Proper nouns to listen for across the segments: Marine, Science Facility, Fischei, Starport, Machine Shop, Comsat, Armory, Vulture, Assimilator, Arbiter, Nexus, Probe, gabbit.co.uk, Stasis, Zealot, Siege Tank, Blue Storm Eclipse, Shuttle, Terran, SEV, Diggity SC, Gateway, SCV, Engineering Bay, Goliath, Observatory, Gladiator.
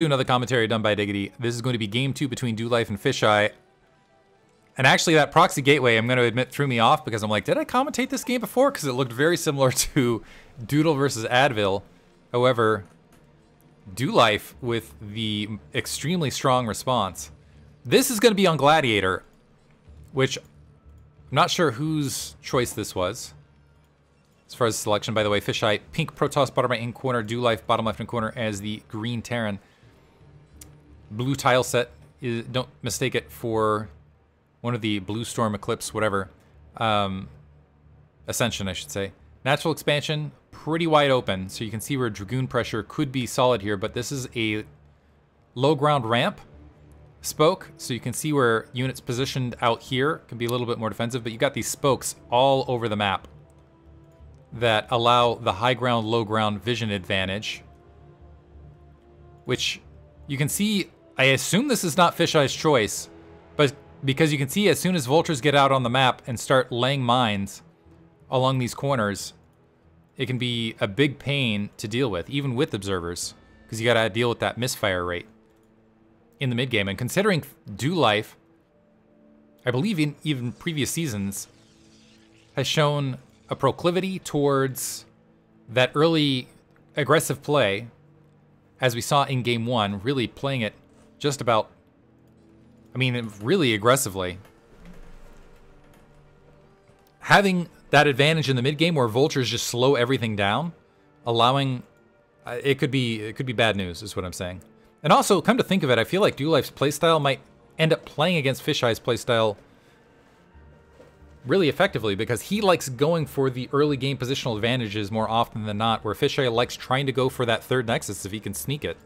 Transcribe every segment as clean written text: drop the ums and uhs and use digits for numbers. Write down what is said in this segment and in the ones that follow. to another commentary done by Diggity. This is going to be game two between DoLife and Fischei. And actually that proxy gateway, I'm going to admit, threw me off because I'm like, did I commentate this game before? Because it looked very similar to Doodle versus Advil. However, DoLife with the extremely strong response. This is going to be on Gladiator, which I'm not sure whose choice this was. As far as selection, by the way, Fischei, pink Protoss, bottom right-hand corner, DoLife, bottom left-hand corner as the green Terran. Blue tile set, is, don't mistake it for one of the Blue Storm Eclipse, whatever. Ascension, I should say. Natural expansion, pretty wide open, so you can see where Dragoon pressure could be solid here, but this is a low-ground ramp spoke, so you can see where units positioned out here can be a little bit more defensive, but you've got these spokes all over the map that allow the high ground, low ground vision advantage, which you can see, I assume this is not Fischei's choice, but because you can see as soon as vultures get out on the map and start laying mines along these corners, it can be a big pain to deal with, even with observers, because you gotta deal with that misfire rate in the mid game. And considering DoLife, I believe in even previous seasons, has shown a proclivity towards that early aggressive play, as we saw in game one, really playing it just about, I mean, really aggressively. Having that advantage in the mid game where vultures just slow everything down, allowing, it could be bad news is what I'm saying. And also, come to think of it, I feel like DoLife's playstyle might end up playing against Fischei's playstyle really effectively, because he likes going for the early game positional advantages more often than not, where Fischei likes trying to go for that third Nexus if he can sneak it.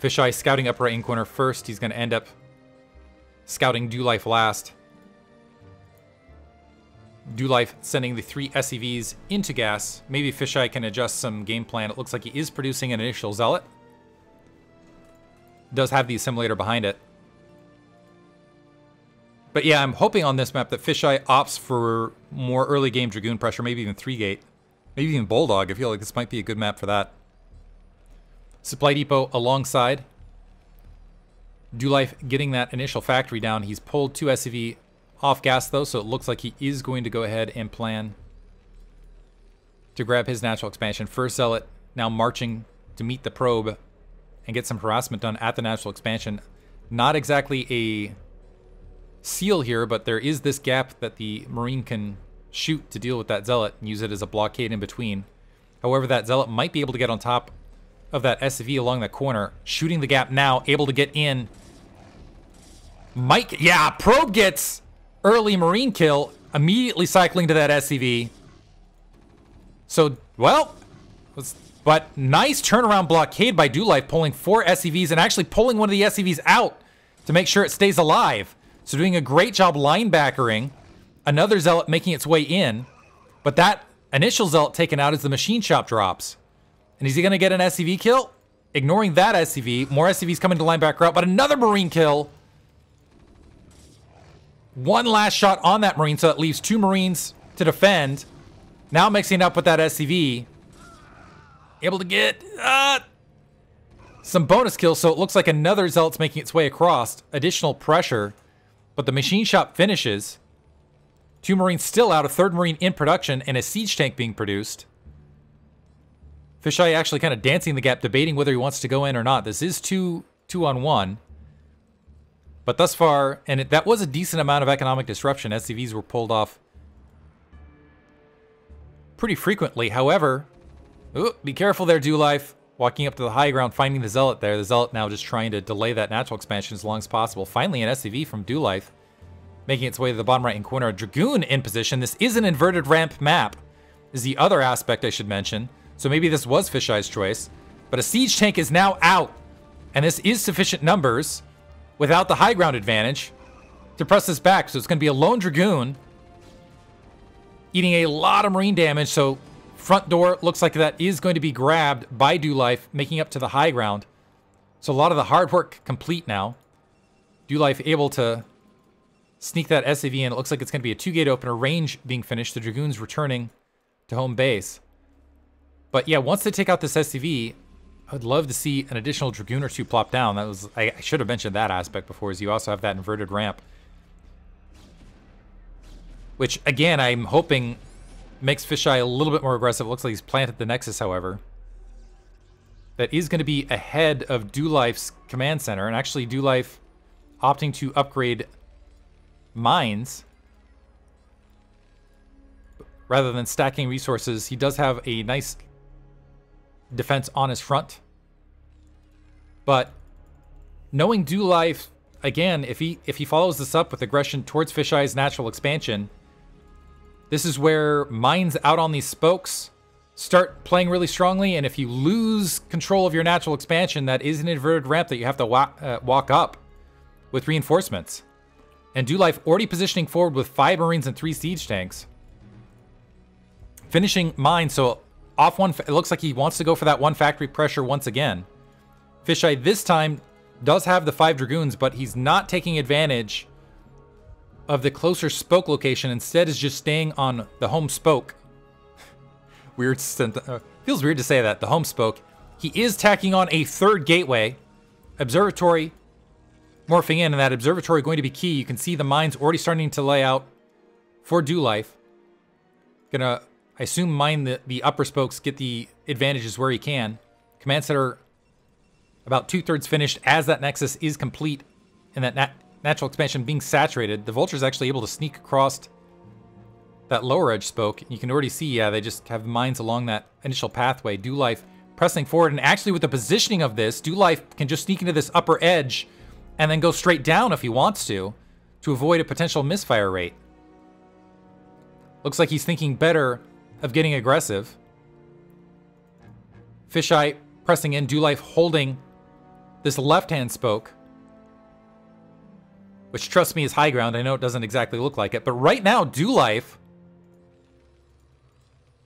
Fischei scouting up right in corner first. He's going to end up scouting DoLife last. DoLife sending the three SEVs into gas. Maybe Fischei can adjust some game plan. It looks like he is producing an initial Zealot. Does have the Assimilator behind it. But yeah, I'm hoping on this map that Fischei opts for more early game Dragoon pressure, maybe even 3-gate, maybe even Bulldog. I feel like this might be a good map for that. Supply Depot alongside. DoLife getting that initial factory down. He's pulled two SCV off gas though, so it looks like he is going to go ahead and plan to grab his natural expansion. First Zealot now marching to meet the probe and get some harassment done at the natural expansion. Not exactly a seal here, but there is this gap that the Marine can shoot to deal with that Zealot and use it as a blockade in between. However, that Zealot might be able to get on top of that SCV along the corner, shooting the gap now, able to get in. Mike, yeah, Probe gets early Marine kill, immediately cycling to that SCV. So, well, but nice turnaround blockade by DoLife, pulling four SCVs and actually pulling one of the SCVs out to make sure it stays alive. So doing a great job linebackering. Another Zealot making its way in. But that initial Zealot taken out as the machine shop drops. And is he going to get an SCV kill? Ignoring that SCV. More SCVs coming to linebacker out. But another Marine kill. One last shot on that Marine. So that leaves two Marines to defend. Now mixing up with that SCV. Able to get some bonus kills. So it looks like another Zealot's making its way across. Additional pressure. But the machine shop finishes. Two Marines still out, a third Marine in production, and a siege tank being produced. Fischei actually kind of dancing the gap, debating whether he wants to go in or not. This is two on one. But thus far, and that was a decent amount of economic disruption. SCVs were pulled off pretty frequently. However, ooh, be careful there, DoLife. Walking up to the high ground, finding the Zealot there. The Zealot now just trying to delay that natural expansion as long as possible. Finally, an SCV from DoLife making its way to the bottom right-hand corner. A Dragoon in position. This is an inverted ramp map, is the other aspect I should mention. So maybe this was Fischei's choice. But a siege tank is now out. And this is sufficient numbers without the high ground advantage to press this back. So it's going to be a lone Dragoon eating a lot of Marine damage. So front door looks like that is going to be grabbed by DoLife, making up to the high ground. So a lot of the hard work complete now. DoLife able to sneak that SAV in. It looks like it's going to be a 2-gate opener. Range being finished. The Dragoons returning to home base. But yeah, once they take out this SCV, I'd love to see an additional Dragoon or two plop down. That was, I should have mentioned that aspect before, is you also have that inverted ramp. Which, again, I'm hoping makes Fischei a little bit more aggressive. It looks like he's planted the Nexus, however. That is going to be ahead of DoLife's command center. And actually, DoLife opting to upgrade mines rather than stacking resources. He does have a nice defense on his front. But knowing DoLife, again, if he follows this up with aggression towards Fischei's natural expansion, this is where mines out on these spokes start playing really strongly. And if you lose control of your natural expansion, that is an inverted ramp that you have to walk up with reinforcements. And DoLife already positioning forward with 5 Marines and 3 Siege Tanks. Finishing mine, so off one, it looks like he wants to go for that one factory pressure once again. Fischei this time does have the 5 Dragoons, but he's not taking advantage of the closer spoke location. Instead is just staying on the home spoke. Weird, feels weird to say that, the home spoke. He is tacking on a 3rd gateway. Observatory morphing in, and that observatory going to be key. You can see the mines already starting to lay out for DoLife. Gonna, I assume, mine the upper spokes, get the advantages where he can. Command center about 2/3 finished as that Nexus is complete and that natural expansion being saturated. The Vulture is actually able to sneak across that lower edge spoke. You can already see, yeah, they just have mines along that initial pathway. DoLife pressing forward, and actually with the positioning of this, DoLife can just sneak into this upper edge and then go straight down if he wants to avoid a potential misfire rate. Looks like he's thinking better of getting aggressive. Fischei pressing in, DoLife holding this left-hand spoke, which, trust me, is high ground. I know it doesn't exactly look like it, but right now, DoLife,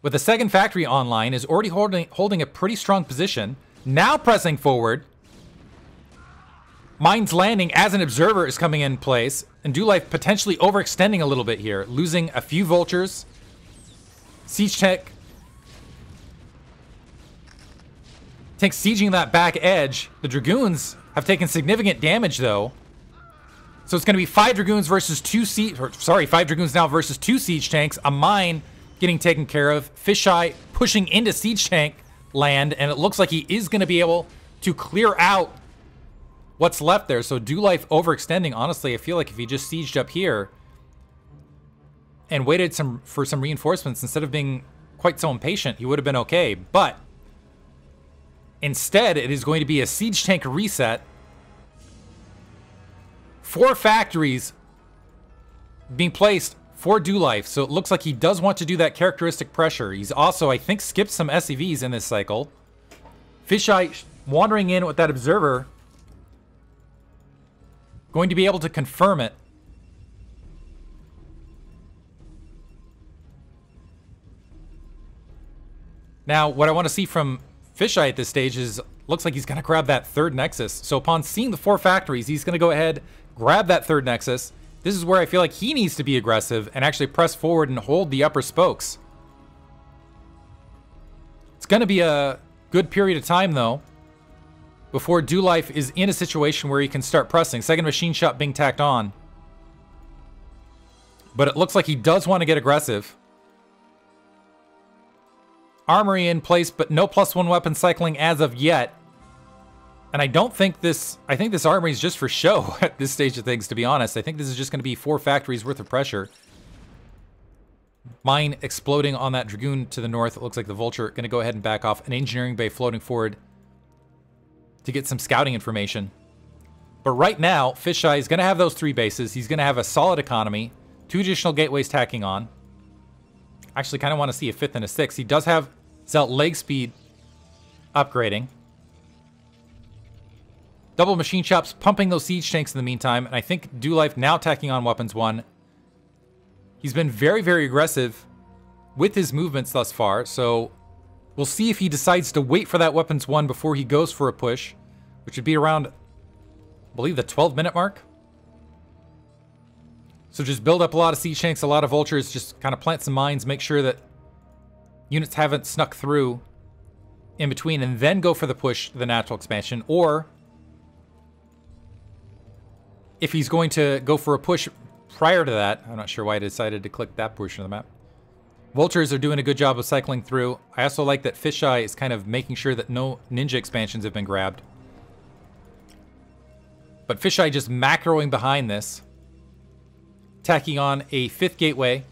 with the 2nd factory online, is already holding a pretty strong position. Now pressing forward. Mines landing as an observer is coming in place, and DoLife potentially overextending a little bit here, losing a few Vultures. Siege Tech takes sieging that back edge. The Dragoons have taken significant damage, though. So it's going to be 5 Dragoons versus 2 Siege... Sorry, 5 Dragoons now versus 2 Siege Tanks. A mine getting taken care of. Fischei pushing into Siege Tank land, and it looks like he is going to be able to clear out what's left there. So DoLife overextending. Honestly, I feel like if he just sieged up here and waited for some reinforcements instead of being quite so impatient, he would have been okay. But instead, it is going to be a Siege Tank reset. 4 factories being placed for DoLife, so it looks like he does want to do that characteristic pressure. He's also, I think, skipped some SEVs in this cycle. Fischei wandering in with that observer, going to be able to confirm it. Now, what I want to see from Fischei at this stage is, looks like he's going to grab that 3rd Nexus. So upon seeing the 4 factories, he's going to go ahead, grab that 3rd Nexus. This is where I feel like he needs to be aggressive and actually press forward and hold the upper spokes. It's going to be a good period of time, though, before DoLife is in a situation where he can start pressing. 2nd machine shop being tacked on. But it looks like he does want to get aggressive. Armory in place, but no +1 weapon cycling as of yet. And I don't think this... I think this armory is just for show at this stage of things, to be honest. I think this is just going to be 4 factories worth of pressure. Mine exploding on that Dragoon to the north. It looks like the Vulture going to go ahead and back off. An Engineering Bay floating forward to get some scouting information. But right now, Fischei is going to have those 3 bases. He's going to have a solid economy. 2 additional gateways tacking on. Actually, kind of want to see a 5th and a 6th. He does have Zealot leg speed upgrading. Double machine shops pumping those siege tanks in the meantime. And I think DoLife now tacking on weapons 1. He's been very, very aggressive with his movements thus far. So we'll see if he decides to wait for that weapons 1 before he goes for a push, which would be around, I believe, the 12-minute mark. So just build up a lot of siege tanks, a lot of vultures, just kind of plant some mines, make sure that units haven't snuck through in between and then go for the push, the natural expansion, or if he's going to go for a push prior to that, I'm not sure why I decided to click that portion of the map. Vultures are doing a good job of cycling through. I also like that Fischei is kind of making sure that no ninja expansions have been grabbed. But Fischei just macroing behind this, tacking on a fifth gateway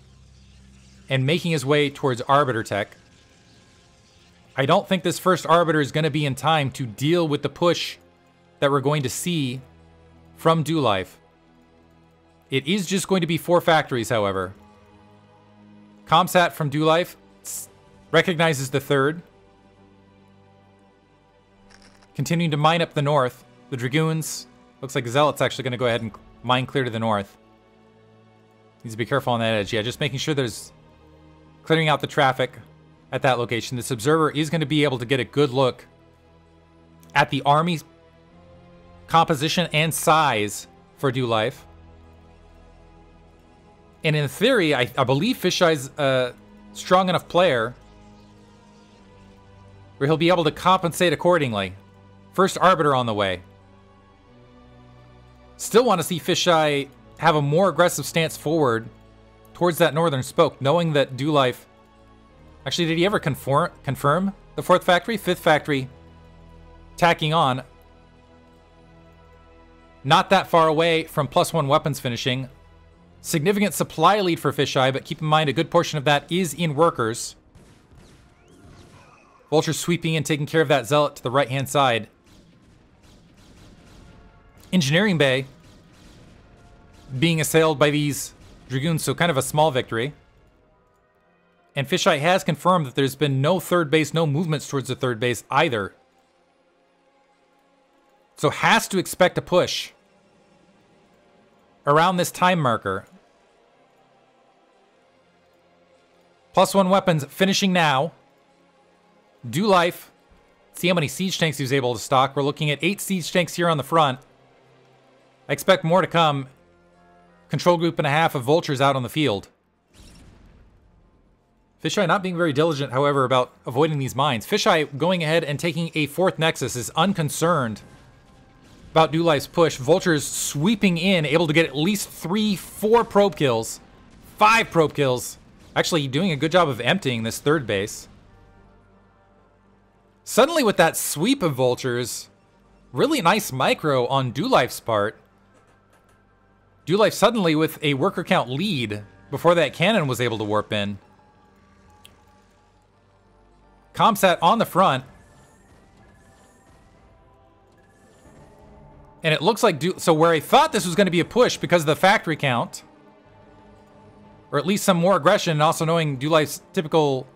and making his way towards Arbiter tech. I don't think this first Arbiter is going to be in time to deal with the push that we're going to see from DoLife. It is just going to be 4 factories, however. Comsat from DoLife recognizes the third. Continuing to mine up the north. The Dragoons. Looks like Zealot's actually going to go ahead and mine clear to the north. Needs to be careful on that edge. Yeah, just making sure there's clearing out the traffic at that location. This observer is going to be able to get a good look at the army's composition and size for DoLife. And in theory, I believe Fischei's a strong enough player where he'll be able to compensate accordingly. First Arbiter on the way. Still want to see Fischei have a more aggressive stance forward towards that northern spoke, knowing that DoLife... Actually, did he ever confirm the fourth factory? Fifth factory tacking on. Not that far away from +1 weapons finishing. Significant supply lead for Fischei, but keep in mind a good portion of that is in workers. Vulture sweeping in, taking care of that Zealot to the right-hand side. Engineering Bay being assailed by these Dragoons, so kind of a small victory. And Fischei has confirmed that there's been no third base, no movements towards the third base either. So has to expect a push around this time marker. +1 weapons finishing now. DoLife. See how many siege tanks he was able to stock. We're looking at 8 siege tanks here on the front. I expect more to come. Control group and a half of Vultures out on the field. Fischei not being very diligent, however, about avoiding these mines. Fischei going ahead and taking a fourth Nexus is unconcerned about DoLife's push. Vultures sweeping in, able to get at least 3, 4 probe kills. 5 probe kills. Actually doing a good job of emptying this third base. Suddenly with that sweep of Vultures, really nice micro on DoLife's part. DoLife suddenly with a worker count lead before that cannon was able to warp in. Comsat on the front. And it looks like, so where I thought this was going to be a push because of the factory count, or at least some more aggression, and also knowing DoLife's typical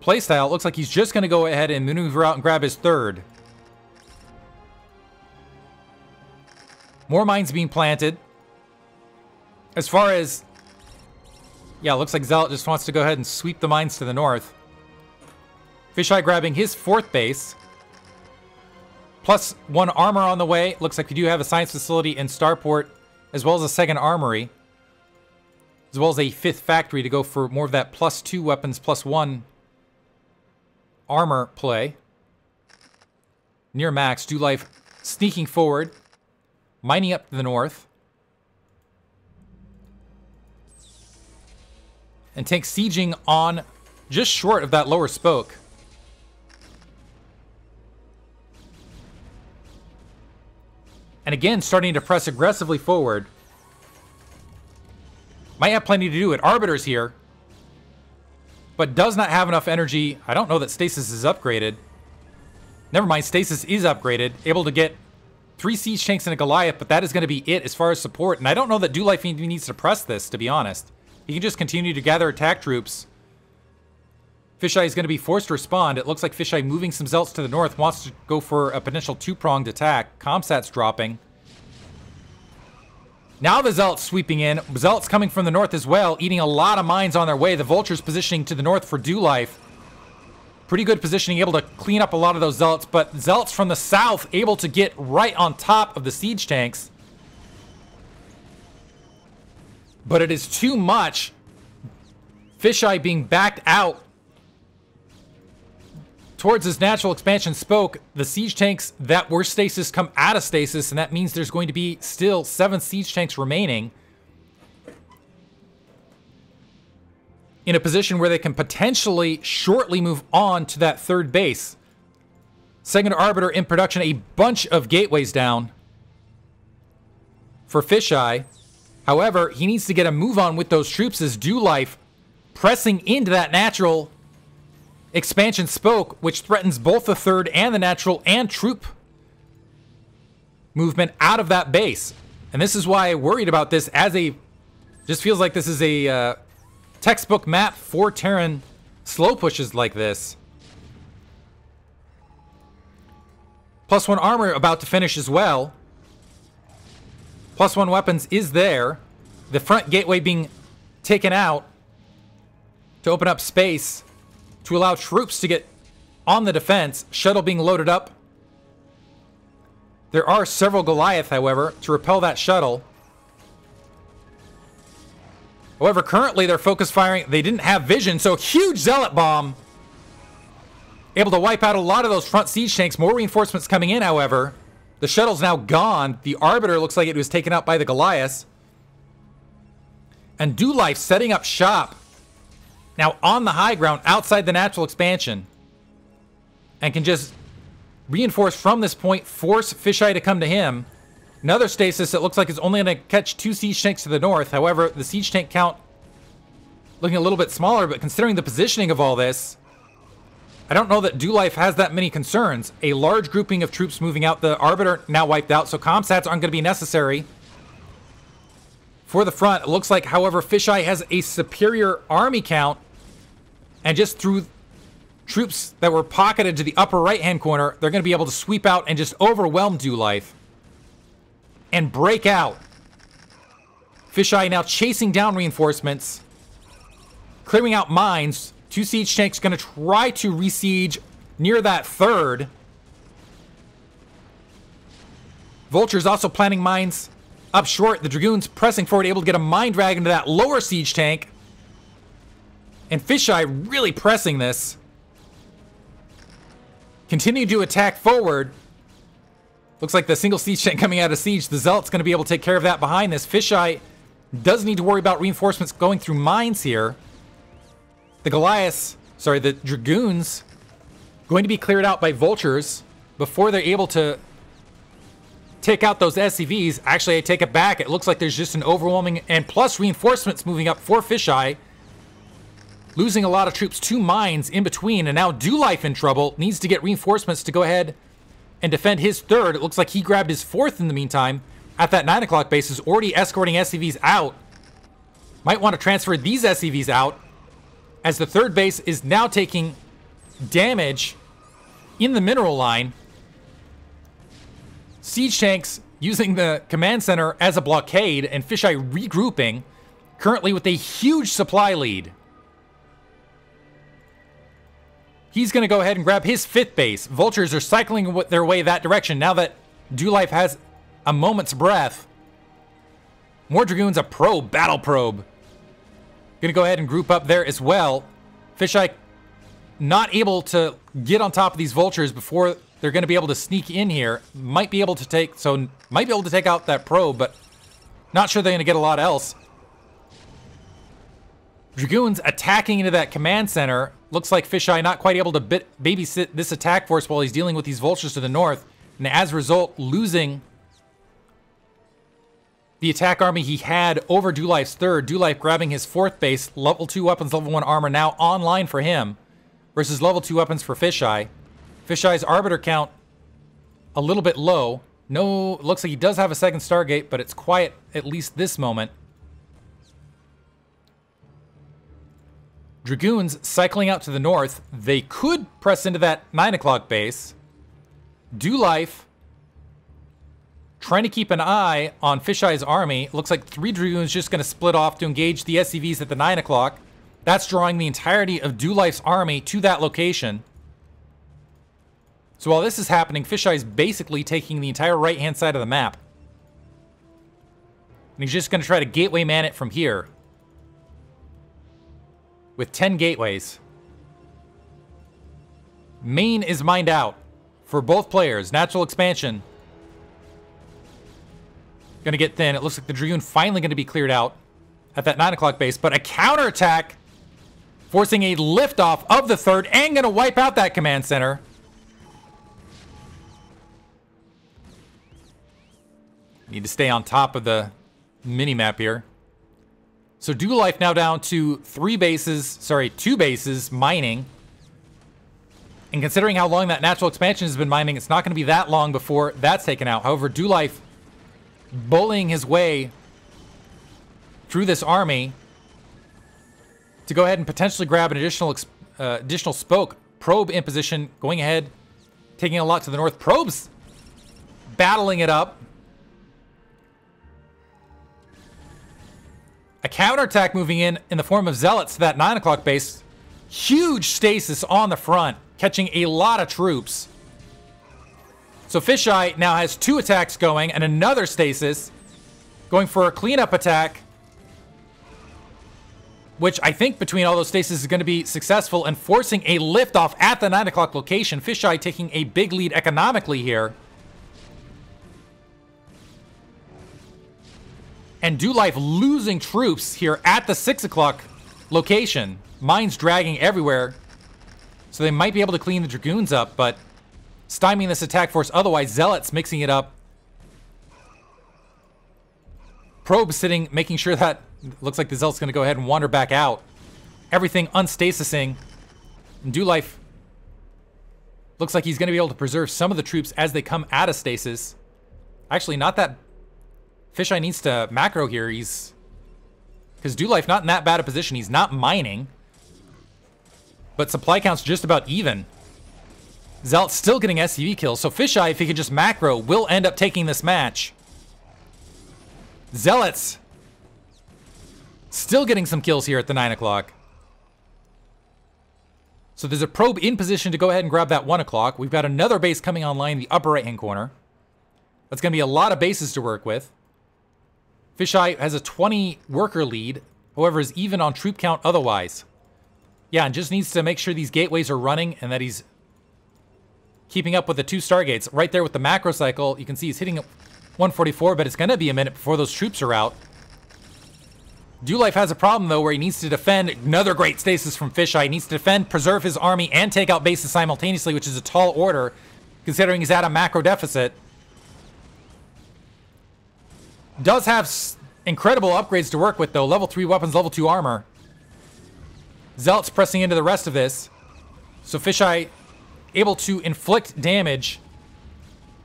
playstyle, it looks like he's just going to go ahead and maneuver out and grab his third. More mines being planted. As far as, yeah, it looks like Zealot just wants to go ahead and sweep the mines to the north. Fischei grabbing his fourth base. +1 armor on the way. Looks like we do have a science facility in Starport, as well as a second armory, as well as a fifth factory to go for more of that +2 weapons, +1 armor play. Near max, DoLife sneaking forward, mining up to the north, and tank sieging on just short of that lower spoke. And again, starting to press aggressively forward. Might have plenty to do it. Arbiter's here. But does not have enough energy. I don't know that Stasis is upgraded. Never mind, Stasis is upgraded. Able to get 3 siege tanks and a Goliath, but that is going to be it as far as support. And I don't know that DoLife needs to press this, to be honest. He can just continue to gather attack troops. Fischei is going to be forced to respond. It looks like Fischei moving some Zealots to the north, wants to go for a potential 2-pronged attack. Comsat's dropping. Now the Zealots sweeping in. Zealots coming from the north as well, eating a lot of mines on their way. The Vultures positioning to the north for DoLife. Pretty good positioning, able to clean up a lot of those Zealots, but Zealots from the south able to get right on top of the siege tanks. But it is too much. Fischei being backed out Towards his natural expansion spoke, the siege tanks that were stasis come out of stasis, and that means there's going to be still 7 siege tanks remaining in a position where they can potentially shortly move on to that third base. Second Arbiter in production, a bunch of gateways down for Fischei. However, he needs to get a move on with those troops as DoLife pressing into that natural expansion spoke, which threatens both the third and the natural and troop movement out of that base. And this is why I worried about this as a... just feels like this is a textbook map for Terran slow pushes like this. +1 armor about to finish as well. +1 weapons is there. The front gateway being taken out to open up space to allow troops to get on the defense. Shuttle being loaded up. There are several Goliath, however, to repel that shuttle. However, currently they're focus firing. They didn't have vision, so huge Zealot bomb. Able to wipe out a lot of those front siege tanks. More reinforcements coming in, however. The shuttle's now gone. The Arbiter looks like it was taken out by the Goliath. And DoLife setting up shop now on the high ground outside the natural expansion, and can just reinforce from this point, force Fischei to come to him. Another stasis that looks like it's only going to catch 2 siege tanks to the north. However, the siege tank count looking a little bit smaller, but considering the positioning of all this, I don't know that DoLife has that many concerns. A large grouping of troops moving out. The Arbiter now wiped out, so Comsats aren't going to be necessary for the front. It looks like, however, Fischei has a superior army count, and just through troops that were pocketed to the upper right-hand corner, they're going to be able to sweep out and just overwhelm DoLife and break out. Fischei now chasing down reinforcements, clearing out mines. 2 siege tanks going to try to re-siege near that third. Vulture's also planting mines up short. The Dragoon's pressing forward, able to get a mine drag into that lower siege tank. And Fischei really pressing this. Continue to attack forward. Looks like the single siege tank coming out of siege. The Zealot's going to be able to take care of that behind this. Fischei does need to worry about reinforcements going through mines here. The Dragoons going to be cleared out by Vultures before they're able to take out those SCVs. Actually, I take it back. It looks like there's just an overwhelming, and plus reinforcements moving up for Fischei. Losing a lot of troops to mines in between, and now DoLife in trouble. Needs to get reinforcements to go ahead and defend his third. It looks like he grabbed his fourth in the meantime at that 9 o'clock base. Is already escorting SCVs out. Might want to transfer these SCVs out, as the third base is now taking damage in the mineral line. Siege tanks using the command center as a blockade, and Fischei regrouping, currently with a huge supply lead. He's going to go ahead and grab his 5th base. Vultures are cycling their way that direction now that DoLife has a moment's breath. More Dragoons, a probe, battle probe. Gonna go ahead and group up there as well. Fischei not able to get on top of these Vultures before they're gonna be able to sneak in here. Might be able to take out that probe, but not sure they're gonna get a lot else. Dragoons attacking into that command center. Looks like Fischei not quite able to babysit this attack force while he's dealing with these Vultures to the north, and as a result, losing the attack army he had over DoLife's third. DoLife grabbing his 4th base. Level 2 weapons, level 1 armor now online for him versus level 2 weapons for Fischei. Fischei's Arbiter count a little bit low. No, looks like he does have a 2nd Stargate, but it's quiet at least this moment. Dragoons cycling out to the north. They could press into that 9 o'clock base. DoLife trying to keep an eye on Fischei's army. Looks like 3 Dragoons just going to split off to engage the SCVs at the 9 o'clock. That's drawing the entirety of DoLife's army to that location. So while this is happening, Fischei's basically taking the entire right-hand side of the map. And he's just going to try to gateway man it from here, with 10 gateways. Main is mined out for both players. Natural expansion. Gonna get thin. It looks like the Dragoon finally gonna be cleared out at that 9 o'clock base, but a counterattack forcing a liftoff of the third and gonna wipe out that command center. Need to stay on top of the mini-map here. So DoLife now down to two bases mining. And considering how long that natural expansion has been mining, it's not going to be that long before that's taken out. However, DoLife bullying his way through this army to go ahead and potentially grab an additional spoke. Probe in position, going ahead, taking a lot to the north. Probe's battling it up. A counterattack moving in the form of Zealots to that 9 o'clock base. Huge stasis on the front, catching a lot of troops. So Fischei now has 2 attacks going and another stasis, going for a cleanup attack, which I think between all those stasis is going to be successful and forcing a liftoff at the 9 o'clock location. Fischei taking a big lead economically here. And DoLife losing troops here at the 6 o'clock location. Mines dragging everywhere. So they might be able to clean the Dragoons up, but stymieing this attack force. Otherwise, Zealots mixing it up. Probe sitting, making sure that... Looks like the Zealot's going to go ahead and wander back out. Everything unstasising. And DoLife looks like he's going to be able to preserve some of the troops as they come out of stasis. Actually, not that... Fischei needs to macro here. He's... Because DoLife not in that bad a position. He's not mining. But supply count's just about even. Zealot's still getting SCV kills. So Fischei, if he could just macro, will end up taking this match. Zealots still getting some kills here at the 9 o'clock. So there's a probe in position to go ahead and grab that 1 o'clock. We've got another base coming online in the upper right-hand corner. That's going to be a lot of bases to work with. Fischei has a 20 worker lead, however, is even on troop count otherwise. Yeah, and just needs to make sure these gateways are running and that he's keeping up with the 2 stargates. Right there with the macro cycle, you can see he's hitting 144, but it's going to be a minute before those troops are out. DoLife has a problem, though, where he needs to defend. Another great stasis from Fischei. He needs to defend, preserve his army, and take out bases simultaneously, which is a tall order, considering he's at a macro deficit. Does have incredible upgrades to work with, though. Level 3 weapons, level 2 armor. Zealot's pressing into the rest of this. So Fischei able to inflict damage.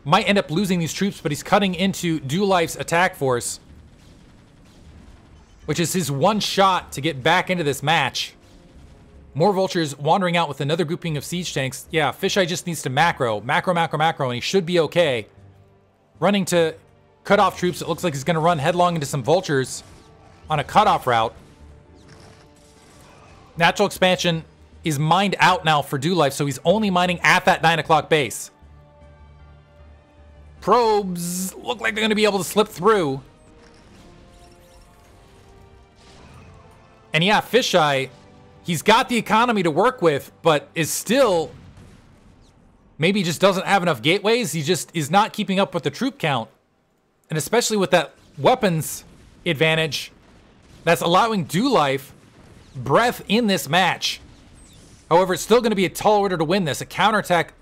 Might end up losing these troops, but he's cutting into DoLife's attack force, which is his one shot to get back into this match. More vultures wandering out with another grouping of siege tanks. Yeah, Fischei just needs to macro. Macro, macro, macro, and he should be okay. Running to... Cut-off troops. It looks like he's going to run headlong into some vultures on a cut-off route. Natural expansion is mined out now for DoLife, so he's only mining at that 9 o'clock base. Probes look like they're going to be able to slip through. And yeah, Fischei, he's got the economy to work with, but is still... Maybe just doesn't have enough gateways. He just is not keeping up with the troop count. And especially with that weapons advantage, that's allowing DoLife breath in this match. However, it's still going to be a tall order to win this. A counterattack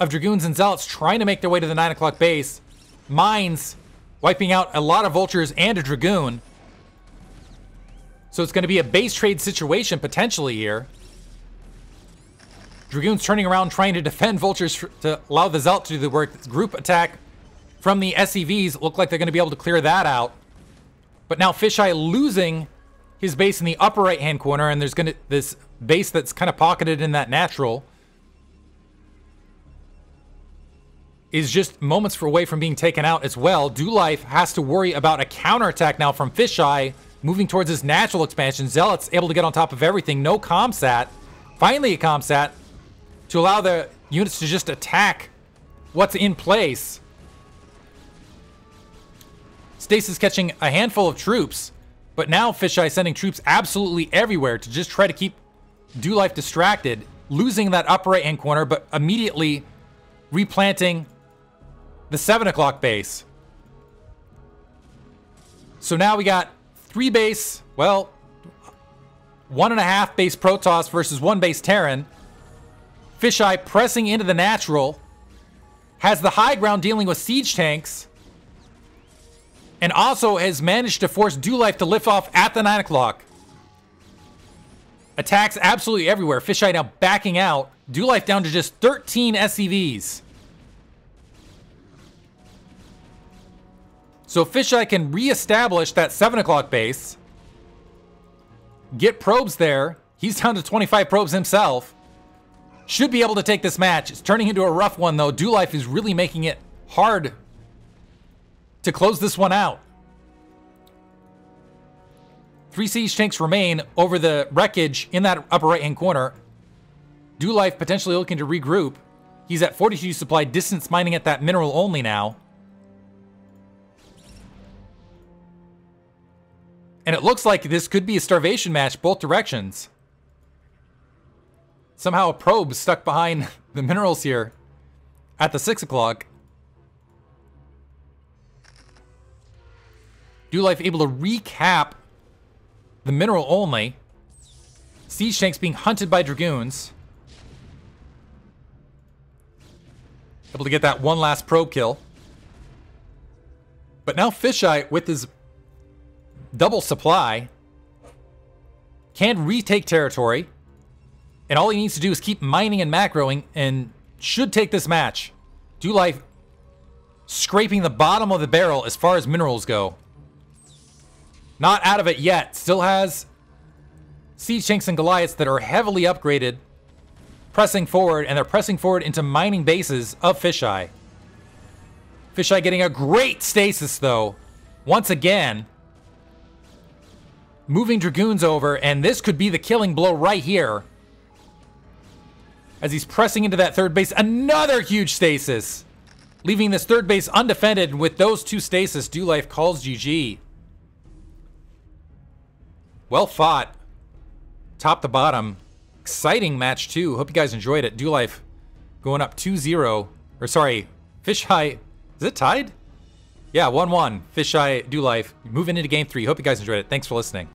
of Dragoons and Zealots trying to make their way to the 9 o'clock base. Mines wiping out a lot of Vultures and a Dragoon. So it's going to be a base trade situation potentially here. Dragoons turning around trying to defend Vultures to allow the Zealot to do the work. It's group attack from the SEVs, look like they're going to be able to clear that out. But now Fischei losing his base in the upper right-hand corner, and there's going to this base that's kind of pocketed in that natural is just moments away from being taken out as well. DoLife has to worry about a counterattack now from Fischei, moving towards his natural expansion. Zealot's able to get on top of everything. No Comsat. Finally a Comsat to allow the units to just attack what's in place. Stasis catching a handful of troops, but now Fischei sending troops absolutely everywhere to just try to keep DoLife distracted. losing that upper right-hand corner, but immediately replanting the 7 o'clock base. So now we got three base, well, 1.5 base Protoss versus 1 base Terran. Fischei pressing into the natural, has the high ground dealing with siege tanks, and also has managed to force DoLife to lift off at the 9 o'clock. Attacks absolutely everywhere. Fischei now backing out. DoLife down to just 13 SCVs. So Fischei can reestablish that 7 o'clock base. Get probes there. He's down to 25 probes himself. Should be able to take this match. It's turning into a rough one though. DoLife is really making it hard to close this one out. 3 siege tanks remain over the wreckage in that upper right hand corner. DoLife potentially looking to regroup. He's at 42 supply, distance mining at that mineral only now. And it looks like this could be a starvation match both directions. Somehow a probe stuck behind the minerals here at the 6 o'clock. DoLife able to recap the mineral only. Siege tanks being hunted by Dragoons. Able to get that one last probe kill. But now Fischei with his double supply can retake territory, and all he needs to do is keep mining and macroing and should take this match. DoLife scraping the bottom of the barrel as far as minerals go. Not out of it yet. Still has siege tanks and Goliaths that are heavily upgraded pressing forward, and they're pressing forward into mining bases of Fischei. Fischei getting a great stasis though. Once again, moving Dragoons over, and this could be the killing blow right here. As he's pressing into that third base, another huge stasis, leaving this third base undefended. With those two stasis, DoLife calls GG. Well fought, top to bottom. Exciting match too. Hope you guys enjoyed it. DoLife going up 2-0, or sorry, Fischei. Is it tied? Yeah, 1-1. Fischei, DoLife moving into game 3. Hope you guys enjoyed it. Thanks for listening.